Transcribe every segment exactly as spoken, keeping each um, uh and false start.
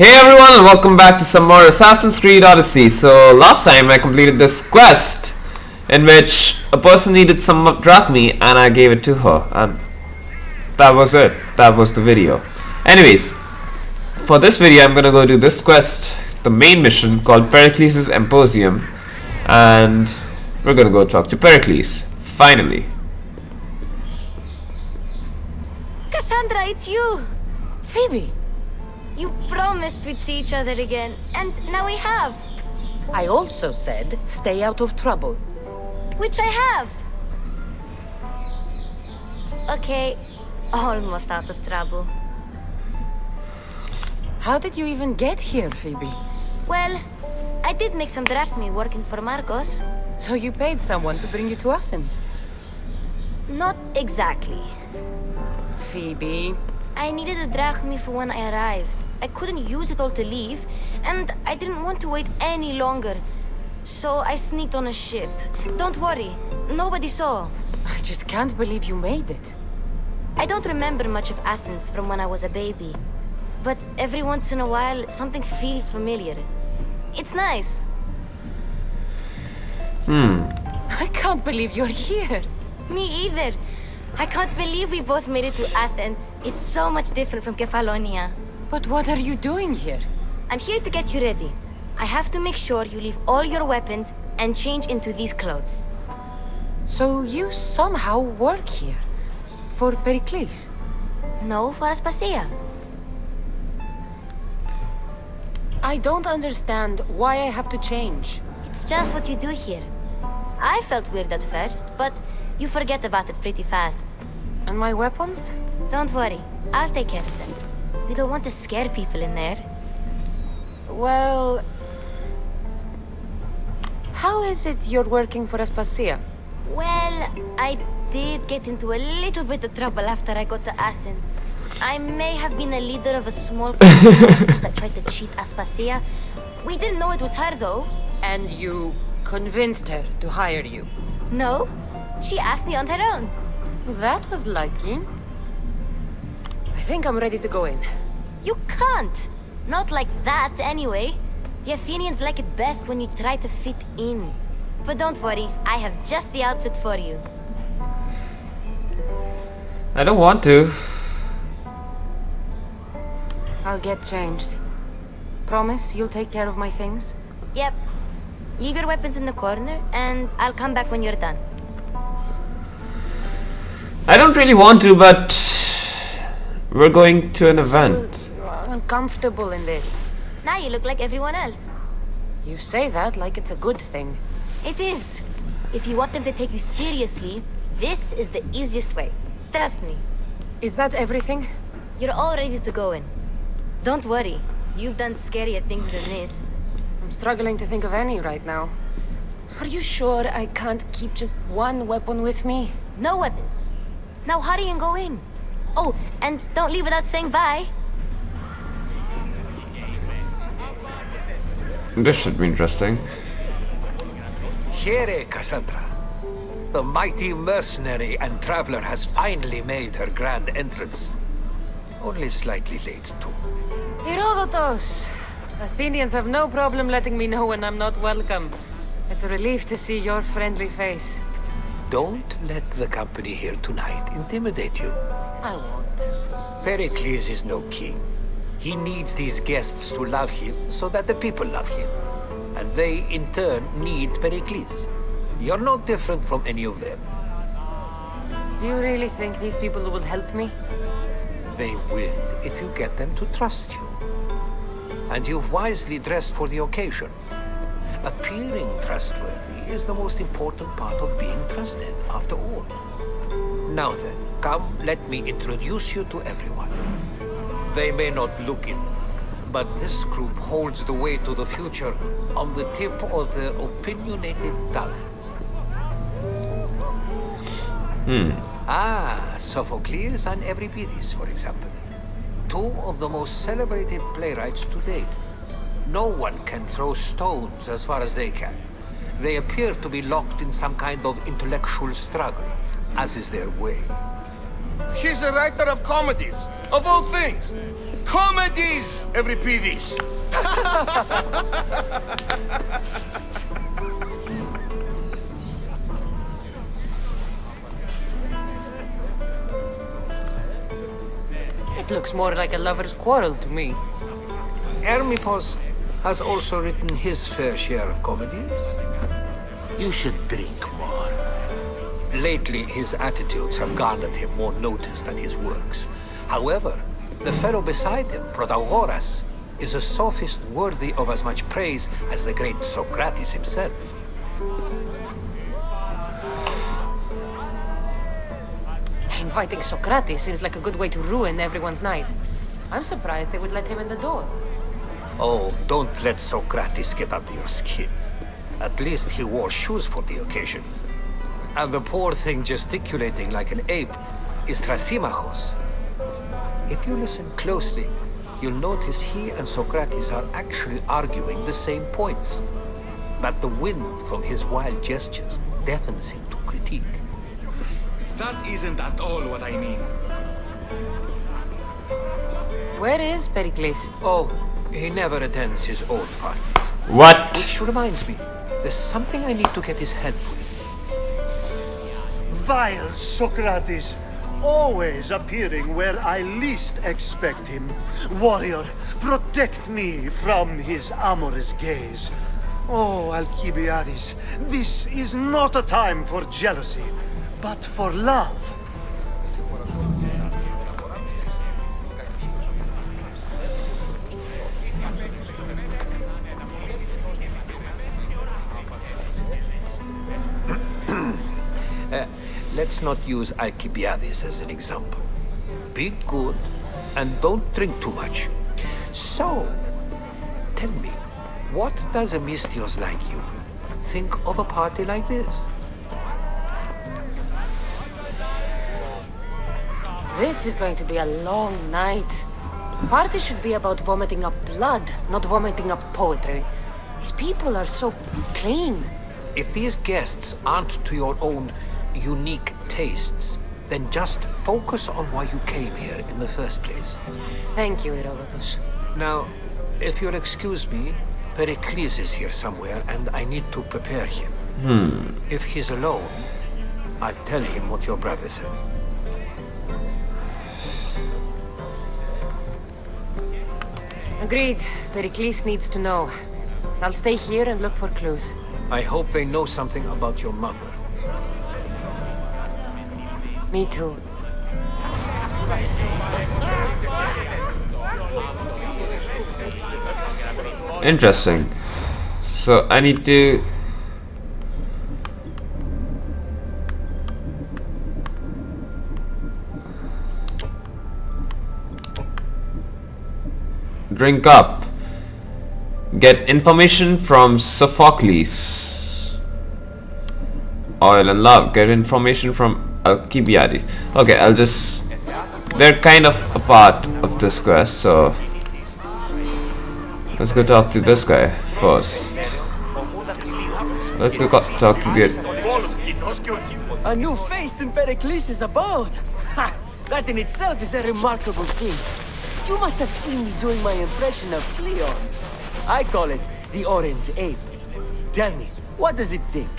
Hey everyone, and welcome back to some more Assassin's Creed Odyssey. So last time I completed this quest in which a person needed some drachmae and I gave it to her, and that was it. That was the video. Anyways, for this video I'm gonna go do this quest, the main mission called Perikles' Emposium, and we're gonna go talk to Perikles. Finally. Cassandra, it's you! Phoibe! You promised we'd see each other again, and now we have. I also said, stay out of trouble. Which I have. Okay, almost out of trouble. How did you even get here, Phoibe? Well, I did make some drachmae working for Markos. So you paid someone to bring you to Athens? Not exactly. Phoibe. I needed a drachmae for when I arrived. I couldn't use it all to leave, and I didn't want to wait any longer. So I sneaked on a ship. Don't worry, nobody saw. I just can't believe you made it. I don't remember much of Athens from when I was a baby. But every once in a while, something feels familiar. It's nice. Hmm. I can't believe you're here. Me either. I can't believe we both made it to Athens. It's so much different from Kefalonia. But what are you doing here? I'm here to get you ready. I have to make sure you leave all your weapons and change into these clothes. So you somehow work here? For Perikles? No, for Aspasia. I don't understand why I have to change. It's just what you do here. I felt weird at first, but you forget about it pretty fast. And my weapons? Don't worry, I'll take care of them. You don't want to scare people in there. Well... how is it you're working for Aspasia? Well, I did get into a little bit of trouble after I got to Athens. I may have been a leader of a small company that tried to cheat Aspasia. We didn't know it was her, though. And you convinced her to hire you? No. She asked me on her own. That was lucky. I think I'm ready to go in. You can't! Not like that, anyway. The Athenians like it best when you try to fit in. But don't worry, I have just the outfit for you. I don't want to. I'll get changed. Promise you'll take care of my things? Yep. Leave your weapons in the corner, and I'll come back when you're done. I don't really want to, but we're going to an event. I'm comfortable in this. Now you look like everyone else. You say that like it's a good thing. It is. If you want them to take you seriously, this is the easiest way. Trust me. Is that everything? You're all ready to go in. Don't worry. You've done scarier things than this. I'm struggling to think of any right now. Are you sure I can't keep just one weapon with me? No weapons. Now hurry and go in. Oh, and don't leave without saying bye. This should be interesting. Here, Cassandra. The mighty mercenary and traveler has finally made her grand entrance. Only slightly late, too. Herodotos! Athenians have no problem letting me know when I'm not welcome. It's a relief to see your friendly face. Don't let the company here tonight intimidate you. I won't. Perikles is no king. He needs these guests to love him so that the people love him. And they, in turn, need Perikles. You're not different from any of them. Do you really think these people will help me? They will, if you get them to trust you. And you've wisely dressed for the occasion. Appearing trustworthy is the most important part of being trusted, after all. Now then, come, let me introduce you to everyone. They may not look it, but this group holds the way to the future on the tip of their opinionated tongues. Hmm. Ah, Sophocles and Euripides, for example. Two of the most celebrated playwrights to date. No one can throw stones as far as they can. They appear to be locked in some kind of intellectual struggle, as is their way. He's a writer of comedies. of all things. Comedies, Euripides. It looks more like a lover's quarrel to me. Hermippos has also written his fair share of comedies. You should drink more. Lately, his attitudes have garnered him more notice than his works. However, the fellow beside him, Protagoras, is a sophist worthy of as much praise as the great Socrates himself. Inviting Socrates seems like a good way to ruin everyone's night. I'm surprised they would let him in the door. Oh, don't let Socrates get under your skin. At least he wore shoes for the occasion. And the poor thing gesticulating like an ape is Thrasymachos. If you listen closely, you'll notice he and Socrates are actually arguing the same points. But the wind from his wild gestures deafens him to critique. That isn't at all what I mean. Where is Perikles? Oh, he never attends his own parties. What? Which reminds me, there's something I need to get his help with. Vile Socrates! Always appearing where I least expect him. Warrior, protect me from his amorous gaze. Oh, Alkibiades, this is not a time for jealousy, but for love. Let's not use Alkibiades as an example. Be good and don't drink too much. So, tell me, what does a Mystios like you think of a party like this? This is going to be a long night. Parties should be about vomiting up blood, not vomiting up poetry. These people are so plain. If these guests aren't to your own unique tastes, then just focus on why you came here in the first place. Thank you, Herodotos. Now, if you'll excuse me, Perikles is here somewhere and I need to prepare him. Hmm. If he's alone, I'll tell him what your brother said. Agreed. Perikles needs to know. I'll stay here and look for clues. I hope they know something about your mother. Me too. Interesting. So I need to... drink up. Get information from Sophokles. Oil and love. Get information from Alkibiades. Okay, I'll just... they're kind of a part of this quest, so... let's go talk to this guy first. Let's go talk to the... a new face in Perikles' abode! Ha! That in itself is a remarkable thing. You must have seen me doing my impression of Cleon. I call it the Orange Ape. Tell me, what does it think?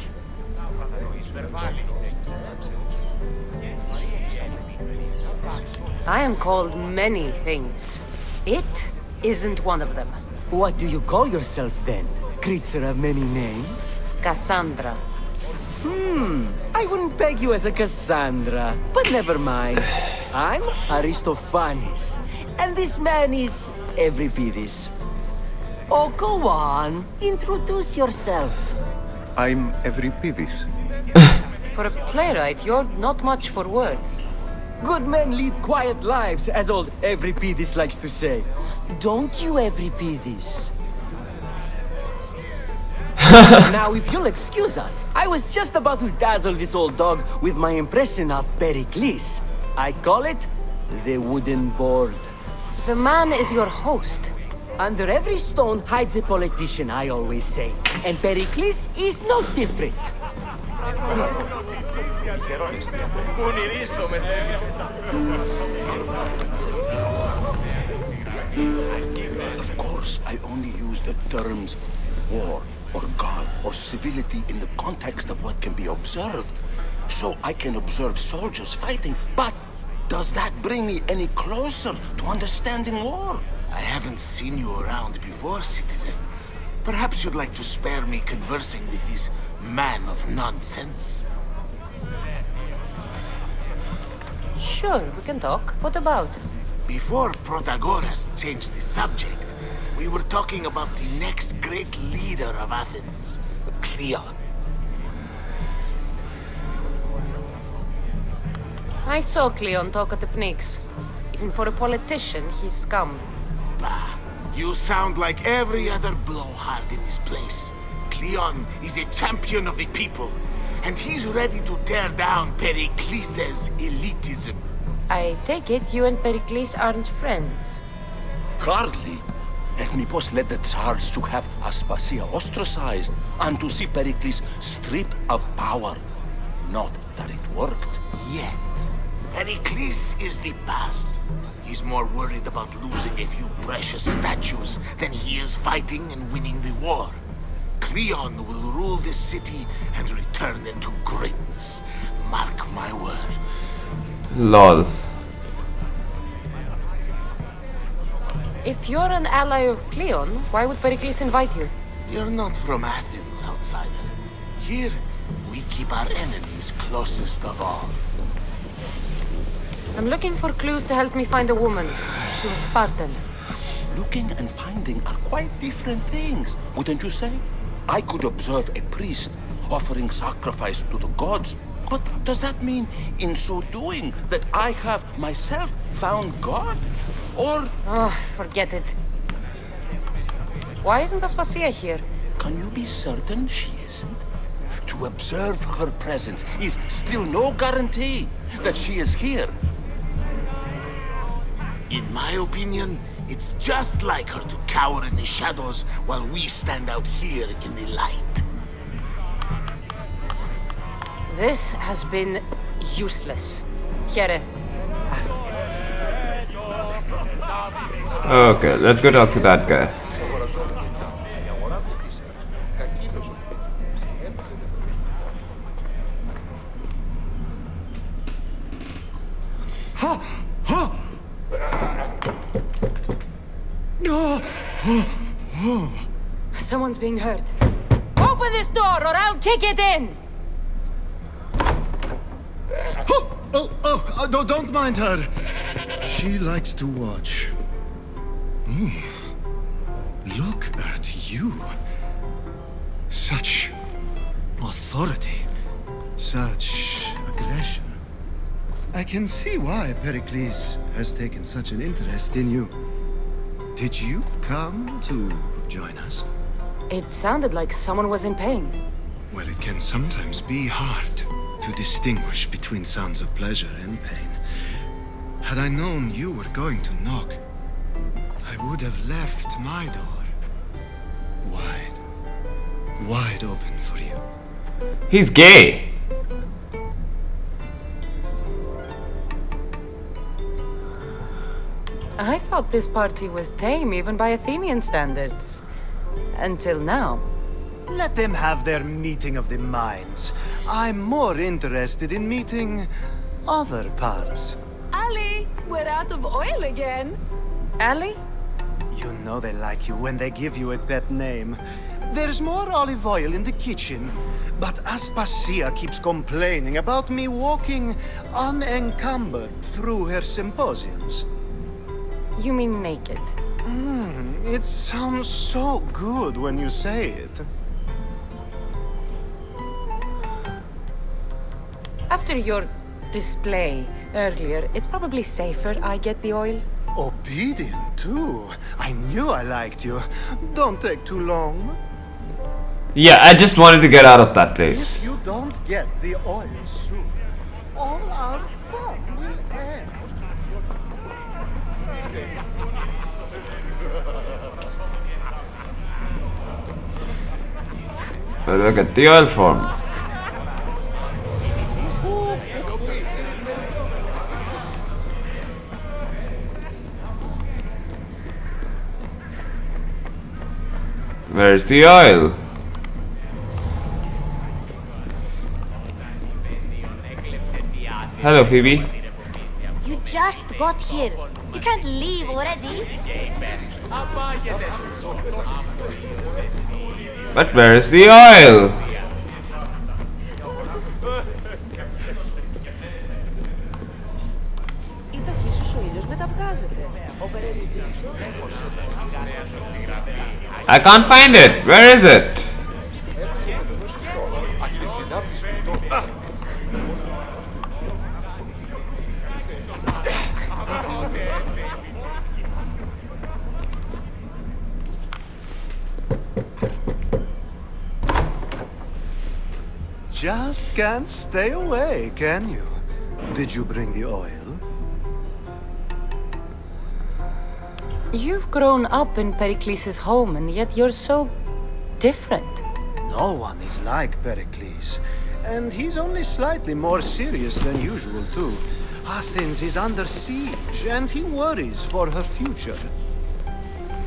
I am called many things. It isn't one of them. What do you call yourself then? Creature of many names? Cassandra. Hmm, I wouldn't peg you as a Cassandra, but never mind. I'm Aristophanes, and this man is Euripides. Oh, go on, introduce yourself. I'm Euripides. For a playwright, you're not much for words. Good men lead quiet lives, as old Euripides likes to say. Don't you, Euripides? Now, if you'll excuse us, I was just about to dazzle this old dog with my impression of Perikles. I call it the wooden board. The man is your host. Under every stone hides a politician, I always say. And Perikles is no different. only use the terms war or God or civility in the context of what can be observed. So I can observe soldiers fighting, but does that bring me any closer to understanding war? I haven't seen you around before, citizen. Perhaps you'd like to spare me conversing with this man of nonsense. Sure, we can talk. What about? Before Protagoras changed the subject, we were talking about the next great leader of Athens, Cleon. I saw Cleon talk at the Pnyx. Even for a politician, he's scum. Bah, you sound like every other blowhard in this place. Cleon is a champion of the people, and he's ready to tear down Perikles' elitism. I take it you and Perikles aren't friends. Hardly. Hermippos led the charge to have Aspasia ostracized and to see Perikles stripped of power. Not that it worked. Yet. Pericles is the past. He's more worried about losing a few precious statues than he is fighting and winning the war. Cleon will rule this city and return it to greatness. Mark my words. Lol. If you're an ally of Cleon, why would Pericles invite you? You're not from Athens, outsider. Here, we keep our enemies closest of all. I'm looking for clues to help me find a woman. She was Spartan. Looking and finding are quite different things, wouldn't you say? I could observe a priest offering sacrifice to the gods, but does that mean, in so doing, that I have myself found God? Or... Oh, forget it. Why isn't Aspasia here? Can you be certain she isn't? To observe her presence is still no guarantee that she is here. In my opinion, it's just like her to cower in the shadows while we stand out here in the light. This has been useless. Here. Okay, let's go talk to that guy. Someone's being hurt. Open this door or I'll kick it in! Oh, oh, oh, oh no, don't mind her. She likes to watch. Mm. Look at you. Such authority. Such aggression. I can see why Pericles has taken such an interest in you. Did you come to join us? It sounded like someone was in pain. Well, it can sometimes be hard to distinguish between sounds of pleasure and pain. Had I known you were going to knock, I would have left my door wide, wide open for you. He's gay. I thought this party was tame, even by Athenian standards. Until now. Let them have their meeting of the minds. I'm more interested in meeting other parts. Ali, we're out of oil again. Ali? You know they like you when they give you a pet name. There's more olive oil in the kitchen, but Aspasia keeps complaining about me walking unencumbered through her symposiums. You mean naked? Mm, it sounds so good when you say it. After your display earlier, it's probably safer I get the oil. Obedient, too. I knew I liked you. Don't take too long. Yeah, I just wanted to get out of that place. If you don't get the oil soon, all our fun will end. But look at the oil form. Where's the oil? Hello, Phoibe. You just got here. You can't leave already. But where's the oil? I can't find it. Where is it? Just can't stay away, can you? Did you bring the oil? You've grown up in Perikles' home, and yet you're so different. No one is like Perikles. And he's only slightly more serious than usual, too. Athens is under siege, and he worries for her future.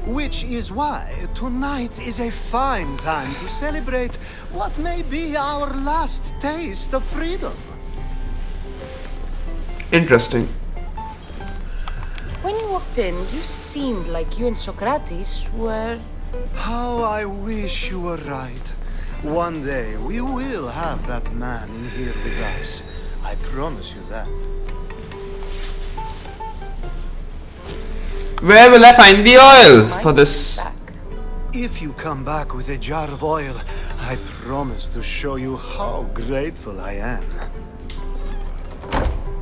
Which is why tonight is a fine time to celebrate what may be our last taste of freedom. Interesting. When you walked in, you seemed like you and Sokrates were... How I wish you were right. One day we will have that man in here with us. I promise you that. Where will I find the oil for this? If you come back with a jar of oil, I promise to show you how grateful I am.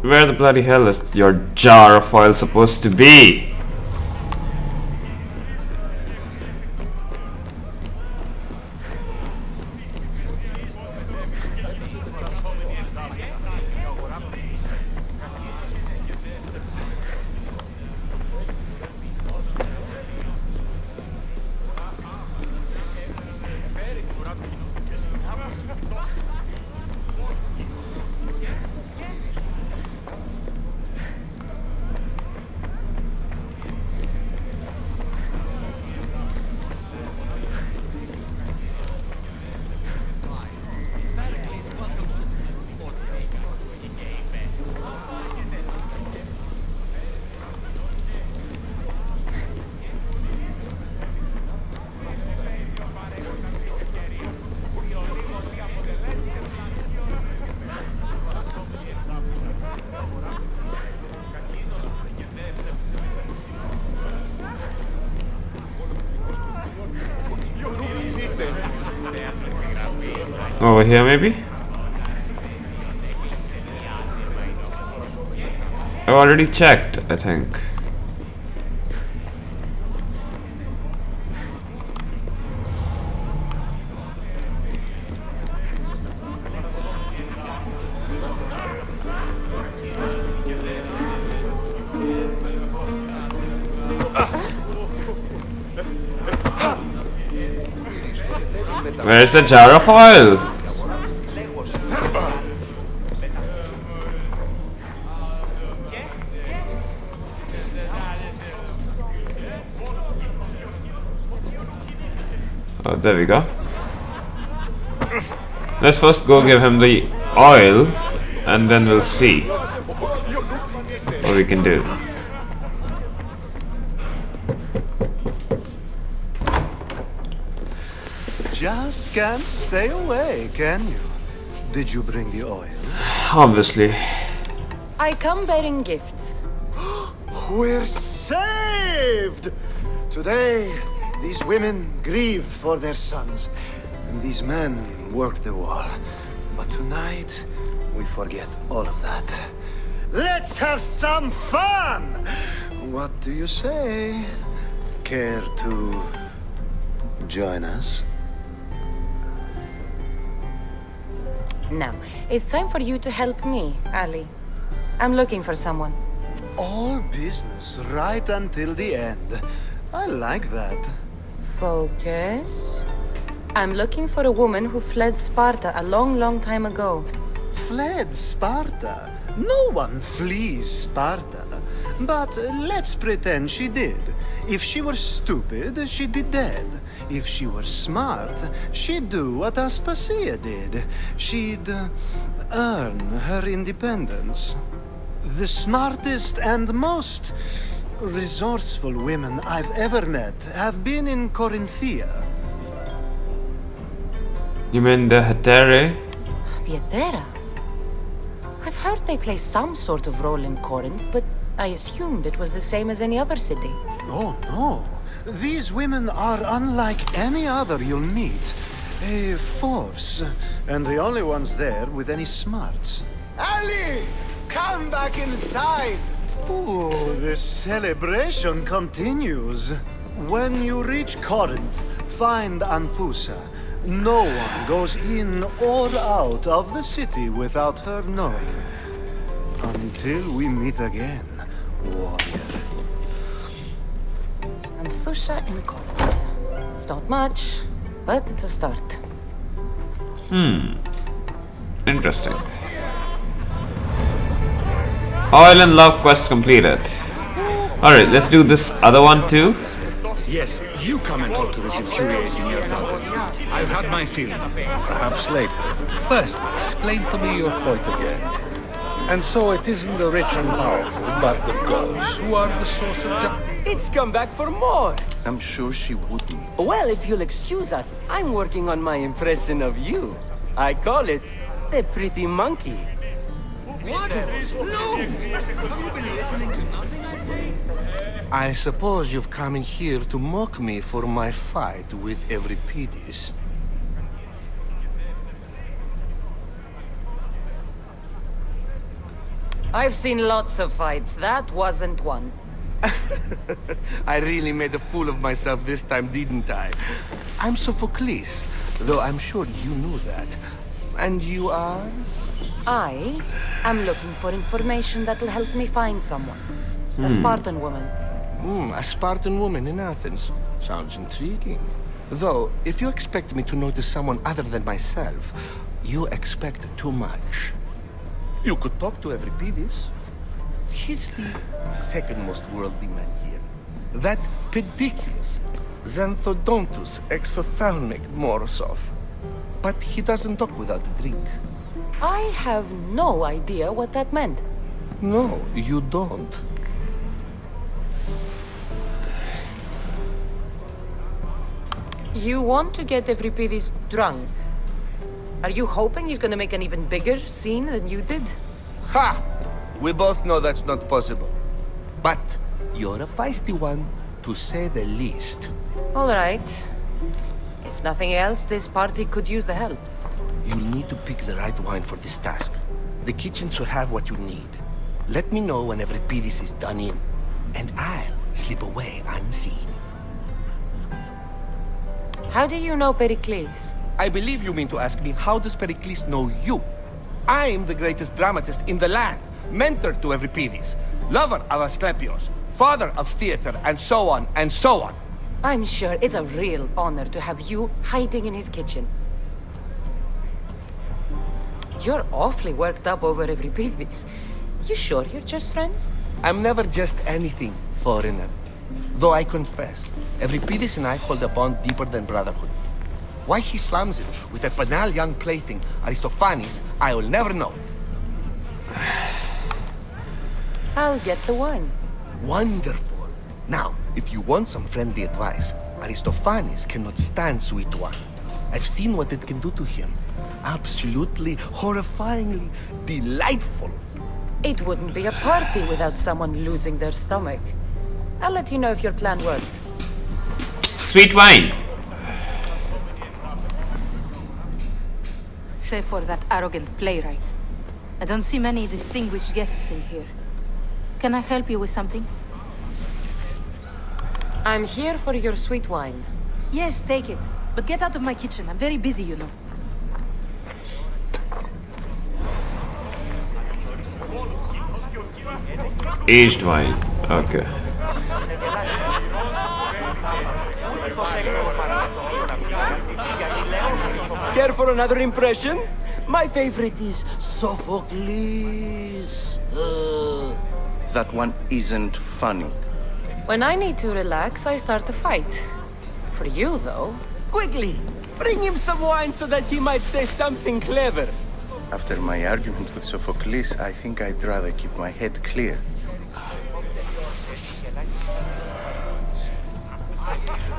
Where the bloody hell is your jar of oil supposed to be? Over here, maybe? I've already checked, I think. Where's the jar of oil? There we go. Let's first go give him the oil and then we'll see what we can do. Just can't stay away, can you? Did you bring the oil? Obviously. I come bearing gifts. We're saved! Today, these women grieved for their sons, and these men worked the war. But tonight, we forget all of that. Let's have some fun! What do you say? Care to join us? Now, it's time for you to help me, Ali. I'm looking for someone. All business right until the end. I like that. Focus. I'm looking for a woman who fled Sparta a long, long time ago. Fled Sparta? No one flees Sparta. But let's pretend she did. If she were stupid, she'd be dead. If she were smart, she'd do what Aspasia did. She'd earn her independence. The smartest and most resourceful women I've ever met have been in Korinthia. You mean the Heterae? The Heterae? I've heard they play some sort of role in Corinth, but I assumed it was the same as any other city. Oh, no. These women are unlike any other you'll meet. A force, and the only ones there with any smarts. Ali! Come back inside! Ooh, the celebration continues. When you reach Corinth, find Anthousa. No one goes in or out of the city without her knowing. Until we meet again, warrior. Anthousa in Corinth. It's not much, but it's a start. Hmm. Interesting. Island love quest completed. Alright, let's do this other one too. Yes, you come and talk to this infuriating young mother. I've had my feeling. Perhaps later. First, explain to me your point again. And so it isn't the rich and powerful, but the gods who are the source of justice. It's come back for more. I'm sure she wouldn't. Well, if you'll excuse us, I'm working on my impression of you. I call it the pretty monkey. What? No! Have you been listening to nothing I say? I suppose you've come in here to mock me for my fight with Euripides. I've seen lots of fights. That wasn't one. I really made a fool of myself this time, didn't I? I'm Sophokles, though I'm sure you knew that. And you are? I am looking for information that'll help me find someone. Hmm. A Spartan woman. Mm, a Spartan woman in Athens. Sounds intriguing. Though, if you expect me to notice someone other than myself, you expect too much. You could talk to Euripides. He's the second most worldly man here. That pediculous, Xanthodontus exothalmic Morozov. But he doesn't talk without a drink. I have no idea what that meant. No, you don't. You want to get Euripides drunk. Are you hoping he's gonna make an even bigger scene than you did? Ha! We both know that's not possible. But you're a feisty one, to say the least. All right. If nothing else, this party could use the help. You need to pick the right wine for this task. The kitchen should have what you need. Let me know when every piece is done in, and I'll slip away unseen. How do you know Perikles? I believe you mean to ask me, how does Perikles know you? I am the greatest dramatist in the land, mentor to Euripides, lover of Asklepios, father of theater, and so on, and so on. I'm sure it's a real honor to have you hiding in his kitchen. You're awfully worked up over Euripides. You sure you're just friends? I'm never just anything, foreigner. Though I confess, Euripides and I hold a bond deeper than brotherhood. Why he slams it with that banal young plaything, Aristophanes, I will never know. I'll get the wine. Wonderful. Now, if you want some friendly advice, Aristophanes cannot stand sweet wine. I've seen what it can do to him. Absolutely, horrifyingly delightful. It wouldn't be a party without someone losing their stomach. I'll let you know if your plan worked. Sweet wine. Save for that arrogant playwright. I don't see many distinguished guests in here. Can I help you with something? I'm here for your sweet wine. Yes, take it. But get out of my kitchen. I'm very busy, you know. Aged wine. Okay. Care for another impression? My favorite is Sophocles. Uh, that one isn't funny. When I need to relax, I start a fight. For you, though. Quickly! Bring him some wine so that he might say something clever. After my argument with Sophocles, I think I'd rather keep my head clear.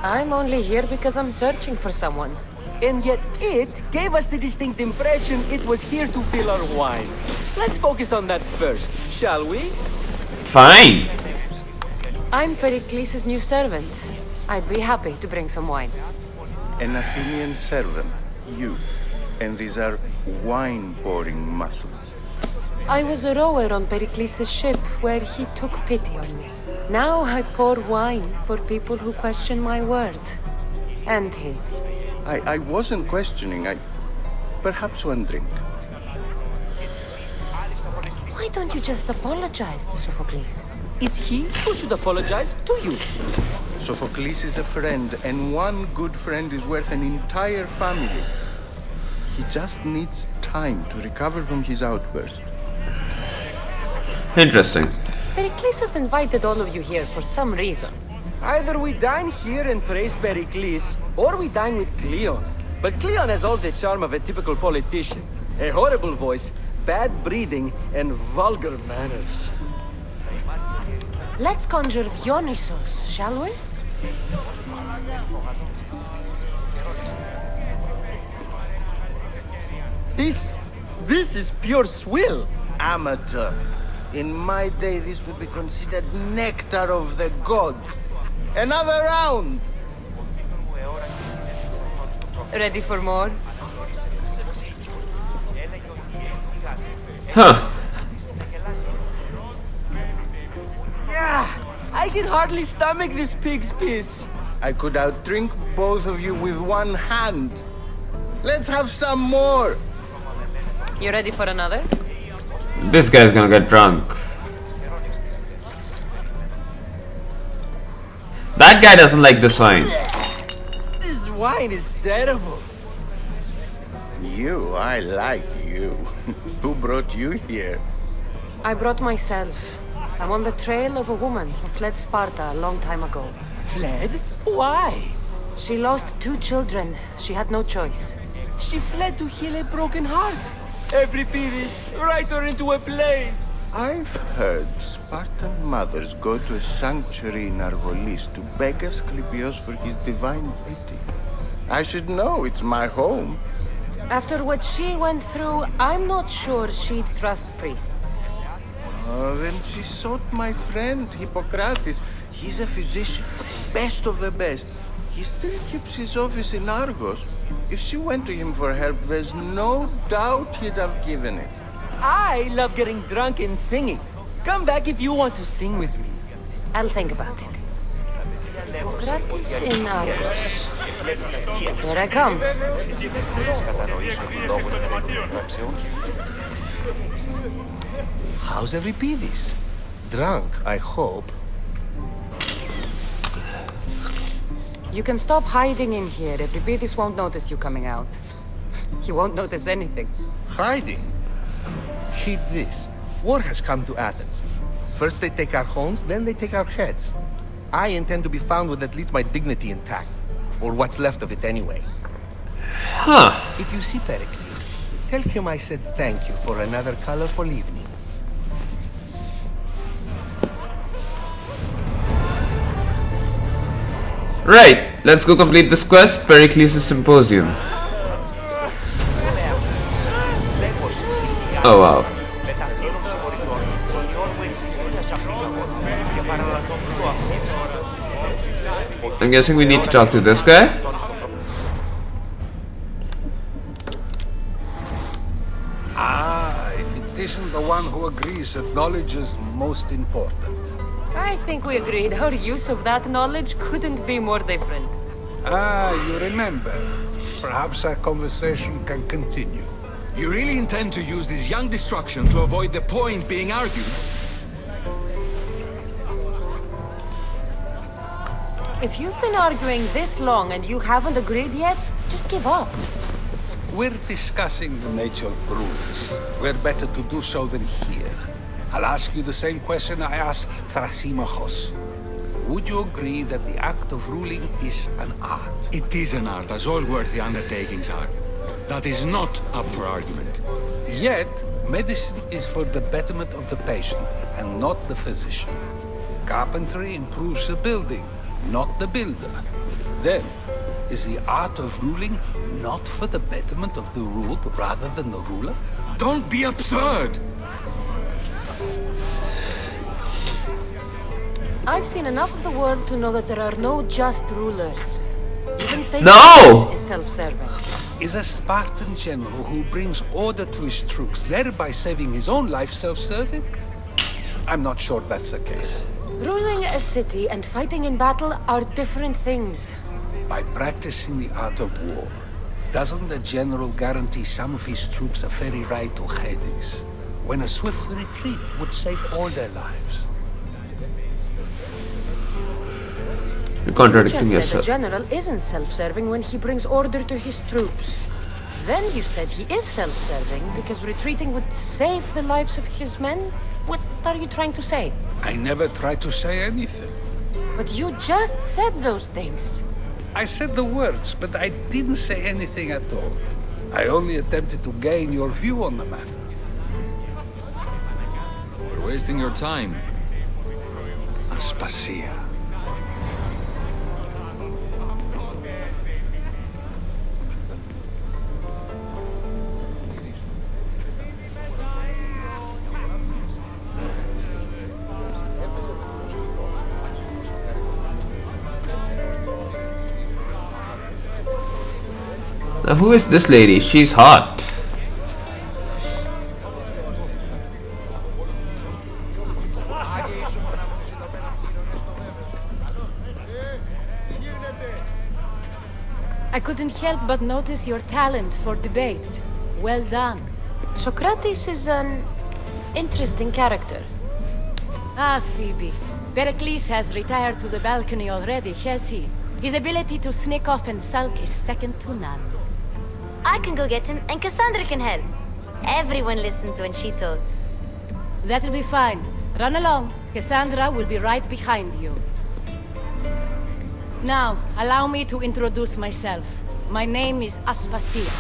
I'm only here because I'm searching for someone. And yet it gave us the distinct impression it was here to fill our wine. Let's focus on that first, shall we? Fine. I'm Perikles' new servant. I'd be happy to bring some wine. An Athenian servant, you. And these are wine-pouring muscles. I was a rower on Perikles' ship where he took pity on me. Now I pour wine for people who question my word. And his. I, I wasn't questioning. I... Perhaps one drink. Why don't you just apologize to Sophocles? It's he who should apologize to you. Sophocles is a friend, and one good friend is worth an entire family. He just needs time to recover from his outburst. Interesting. Perikles has invited all of you here for some reason. Either we dine here and praise Perikles, or we dine with Cleon. But Cleon has all the charm of a typical politician. A horrible voice, bad breeding, and vulgar manners. Let's conjure Dionysos, shall we? This... this is pure swill! Amateur. In my day, this would be considered nectar of the god. Another round! Ready for more? Huh. Yeah, I can hardly stomach this pig's piss. I could outdrink both of you with one hand. Let's have some more! You ready for another? This guy's gonna get drunk. That guy doesn't like this wine. This wine is terrible. You, I like you. Who brought you here? I brought myself. I'm on the trail of a woman who fled Sparta a long time ago. Fled? Why? She lost two children. She had no choice. She fled to heal a broken heart. Euripides, write her into a play! I've heard Spartan mothers go to a sanctuary in Argolis to beg Asklepios for his divine pity. I should know, it's my home. After what she went through, I'm not sure she'd trust priests. Oh, then she sought my friend, Hippokrates. He's a physician, best of the best. He still keeps his office in Argos. If she went to him for help, there's no doubt he'd have given it. I love getting drunk and singing. Come back if you want to sing with me. I'll think about it. Hippokrates in Argos. Here I come. How's Euripides? Drunk, I hope. You can stop hiding in here. Euripides won't notice you coming out. He won't notice anything. Hiding? Heed this. War has come to Athens. First they take our homes, then they take our heads. I intend to be found with at least my dignity intact. Or what's left of it anyway. Huh. If you see Perikles, tell him I said thank you for another colorful evening. Right, let's go complete this quest, Perikles' Symposium. Oh wow. I'm guessing we need to talk to this guy? Ah, if it isn't the one who agrees that knowledge is most important. I think we agreed our use of that knowledge couldn't be more different. Ah, you remember. Perhaps our conversation can continue. You really intend to use this young destruction to avoid the point being argued? If you've been arguing this long and you haven't agreed yet, just give up. We're discussing the nature of rules. We're better to do so than here. I'll ask you the same question I asked Thrasymachos. Would you agree that the act of ruling is an art? It is an art, as all worthy undertakings are. That is not up for argument. Yet, medicine is for the betterment of the patient, and not the physician. Carpentry improves the building, not the builder. Then, is the art of ruling not for the betterment of the ruled rather than the ruler? Don't be absurd! I've seen enough of the world to know that there are no just rulers. Even Perikles no! is self-serving. Is a Spartan general who brings order to his troops, thereby saving his own life, self-serving? I'm not sure that's the case. Ruling a city and fighting in battle are different things. By practicing the art of war, doesn't the general guarantee some of his troops a fairy ride to Hades, when a swift retreat would save all their lives? You're contradicting you yourself. The general isn't self-serving when he brings order to his troops. Then you said he is self-serving because retreating would save the lives of his men? What are you trying to say? I never tried to say anything. But you just said those things. I said the words, but I didn't say anything at all. I only attempted to gain your view on the matter. You're wasting your time. Aspasia. Now who is this lady? She's hot. I couldn't help but notice your talent for debate. Well done. Sokrates is an interesting character. Ah, Phoibe. Perikles has retired to the balcony already, has he? His ability to sneak off and sulk is second to none. I can go get him, and Cassandra can help. Everyone listens when she talks. That'll be fine. Run along. Cassandra will be right behind you. Now, allow me to introduce myself. My name is Aspasia.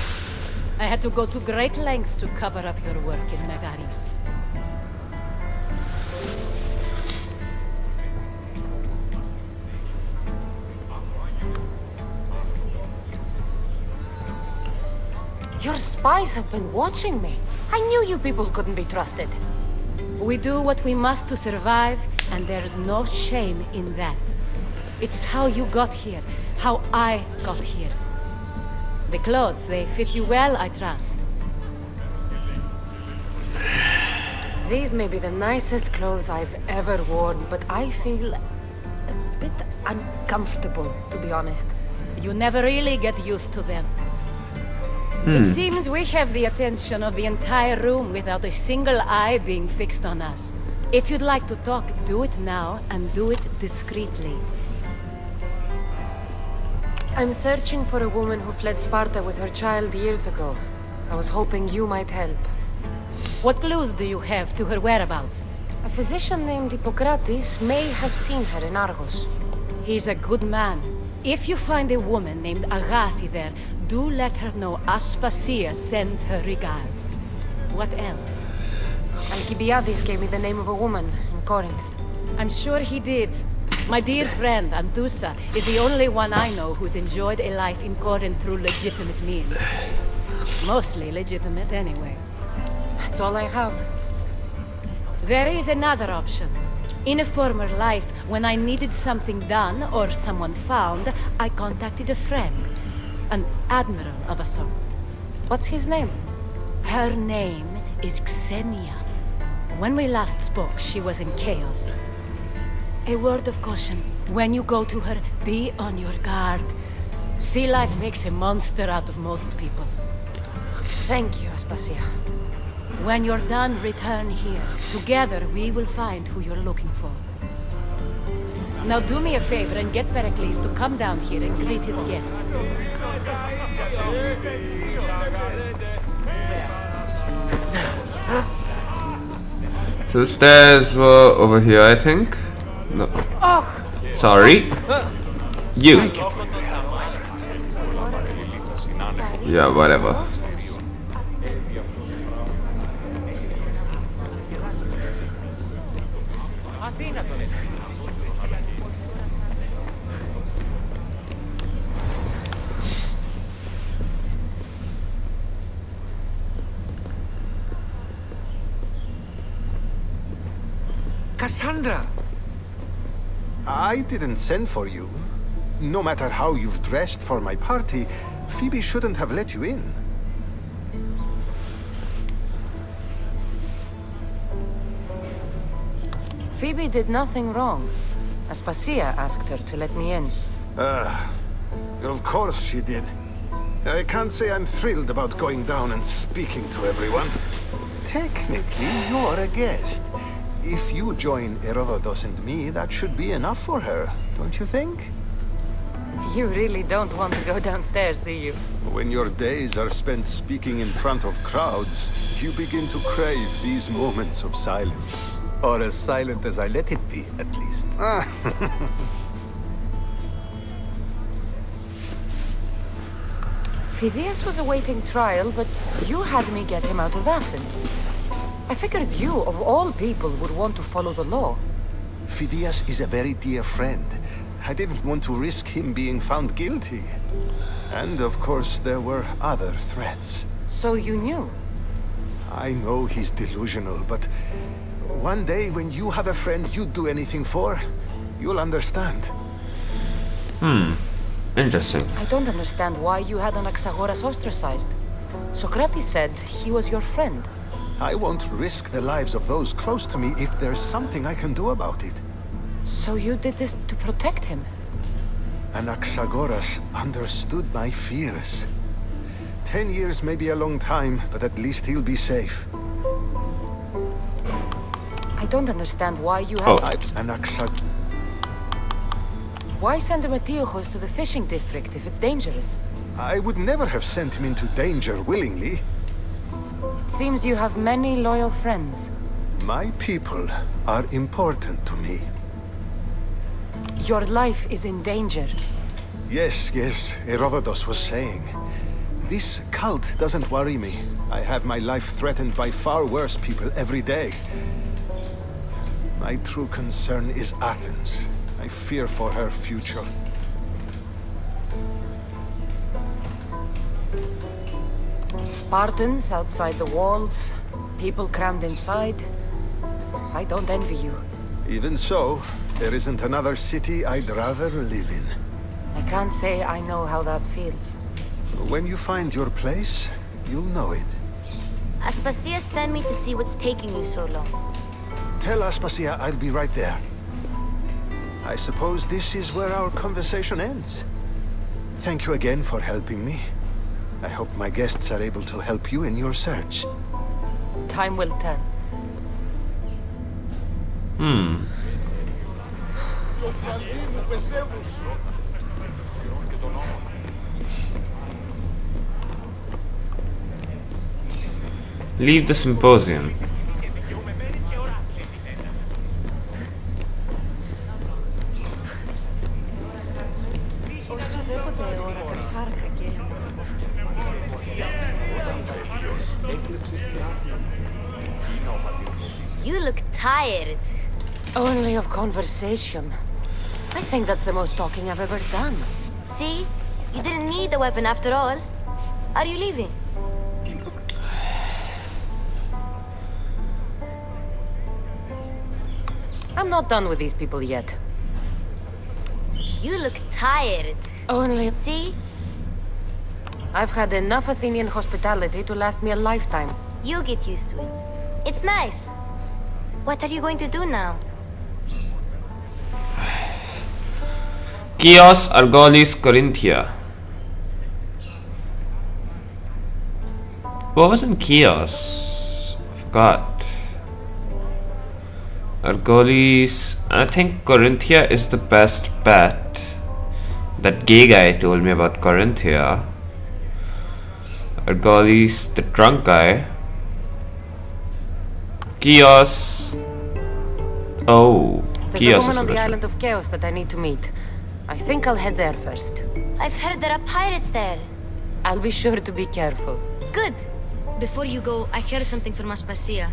I had to go to great lengths to cover up your work in Megaris. Your spies have been watching me. I knew you people couldn't be trusted. We do what we must to survive, and there's no shame in that. It's how you got here, how I got here. The clothes, they fit you well, I trust. These may be the nicest clothes I've ever worn, but I feel a bit uncomfortable, to be honest. You never really get used to them. It hmm. seems we have the attention of the entire room without a single eye being fixed on us. If you'd like to talk, do it now, and do it discreetly. I'm searching for a woman who fled Sparta with her child years ago. I was hoping you might help. What clues do you have to her whereabouts? A physician named Hippokrates may have seen her in Argos. He's a good man. If you find a woman named Agathe there, do let her know Aspasia sends her regards. What else? Alkibiades gave me the name of a woman in Corinth. I'm sure he did. My dear friend, Anthousa, is the only one I know who's enjoyed a life in Corinth through legitimate means. Mostly legitimate, anyway. That's all I have. There is another option. In a former life, when I needed something done or someone found, I contacted a friend. An admiral of a sort. What's his name? Her name is Xenia. When we last spoke, she was in Keos. A word of caution. When you go to her, be on your guard. Sea life makes a monster out of most people. Thank you, Aspasia. When you're done, return here. Together, we will find who you're looking for. Now do me a favor and get Perikles to come down here and greet his guests. So the stairs were over here, I think. No. Oh. Sorry. You. Thank you for your help, my friend. Yeah, whatever. Cassandra! I didn't send for you. No matter how you've dressed for my party, Phoibe shouldn't have let you in. Phoibe did nothing wrong. Aspasia asked her to let me in. Uh, of course she did. I can't say I'm thrilled about going down and speaking to everyone. Technically, you're a guest. If you join Herodotos and me, that should be enough for her, don't you think? You really don't want to go downstairs, do you? When your days are spent speaking in front of crowds, you begin to crave these moments of silence. Or as silent as I let it be, at least. Ah. Phidias was awaiting trial, but you had me get him out of Athens. I figured you, of all people, would want to follow the law. Phidias is a very dear friend. I didn't want to risk him being found guilty. And, of course, there were other threats. So you knew? I know he's delusional, but one day when you have a friend you'd do anything for, you'll understand. Hmm. Interesting. I don't understand why you had Anaxagoras ostracized. Sokrates said he was your friend. I won't risk the lives of those close to me if there's something I can do about it. So you did this to protect him? Anaxagoras understood my fears. Ten years may be a long time, but at least he'll be safe. I don't understand why you have... Oh. Anaxag- Why send Hermippos to the fishing district if it's dangerous? I would never have sent him into danger willingly. It seems you have many loyal friends. My people are important to me. Your life is in danger. Yes, yes, Herodotos was saying. This cult doesn't worry me. I have my life threatened by far worse people every day. My true concern is Athens. I fear for her future. Spartans outside the walls, people crammed inside. I don't envy you. Even so, there isn't another city I'd rather live in. I can't say I know how that feels. When you find your place, you'll know it. Aspasia sent me to see what's taking you so long. Tell Aspasia I'll be right there. I suppose this is where our conversation ends. Thank you again for helping me. I hope my guests are able to help you in your search. Time will tell. Hmm. Leave the symposium. Tired. Only of conversation. I think that's the most talking I've ever done. See? You didn't need the weapon after all. Are you leaving? I'm not done with these people yet. You look tired. Only... See? I've had enough Athenian hospitality to last me a lifetime. You get used to it. It's nice. What are you going to do now? Keos, Argolis, Korinthia. What was in Keos? I forgot. Argolis. I think Korinthia is the best bet. That gay guy told me about Korinthia. Argolis, the drunk guy. Keos. Oh, There's Keos a woman on the, the island of Keos that I need to meet. I think I'll head there first. I've heard there are pirates there. I'll be sure to be careful. Good. Before you go, I heard something from Aspasia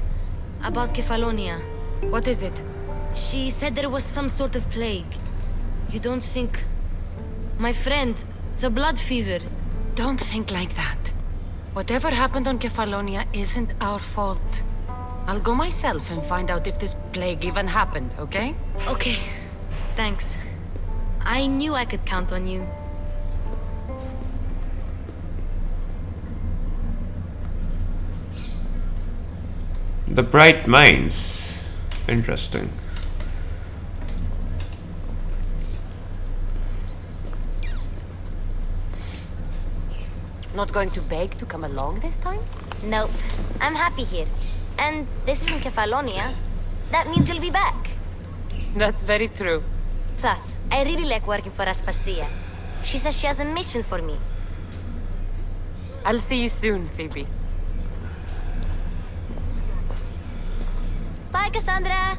about Kefalonia. What is it? She said there was some sort of plague. You don't think... My friend, the blood fever. Don't think like that. Whatever happened on Kefalonia isn't our fault. I'll go myself and find out if this plague even happened, okay? Okay. Thanks. I knew I could count on you. The Bright Minds. Interesting. Not going to beg to come along this time? Nope. I'm happy here. And this isn't Kefalonia. That means you'll be back. That's very true. Plus, I really like working for Aspasia. She says she has a mission for me. I'll see you soon, Phoibe. Bye, Cassandra!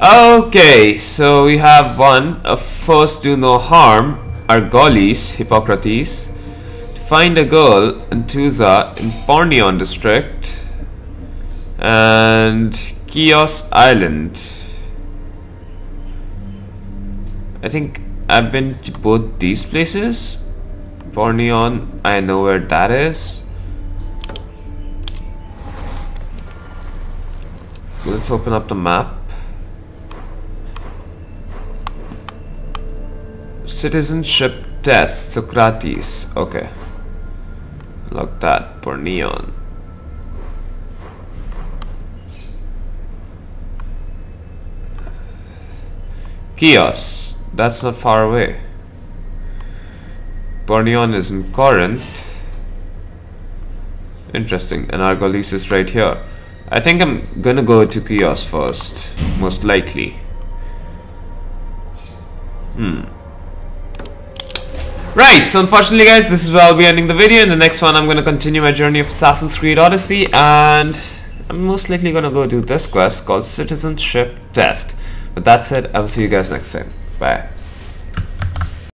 Okay, so we have one of first do no harm, Argolis, Hippokrates, to find a girl, Anthousa, in Porneion district, and Chios Island. I think I've been to both these places. Porneion, I know where that is. Let's open up the map. Citizenship test, Sokrates. Okay. Lock that, Porneion. Chios, that's not far away. Porneion is in Corinth. Interesting, and Argolis is right here. I think I'm gonna go to Chios first, most likely. Hmm. Right, so unfortunately guys, this is where I'll be ending the video. In the next one, I'm gonna continue my journey of Assassin's Creed Odyssey, and I'm most likely gonna go do this quest called Citizenship Test. But that said, I will see you guys next time. Bye.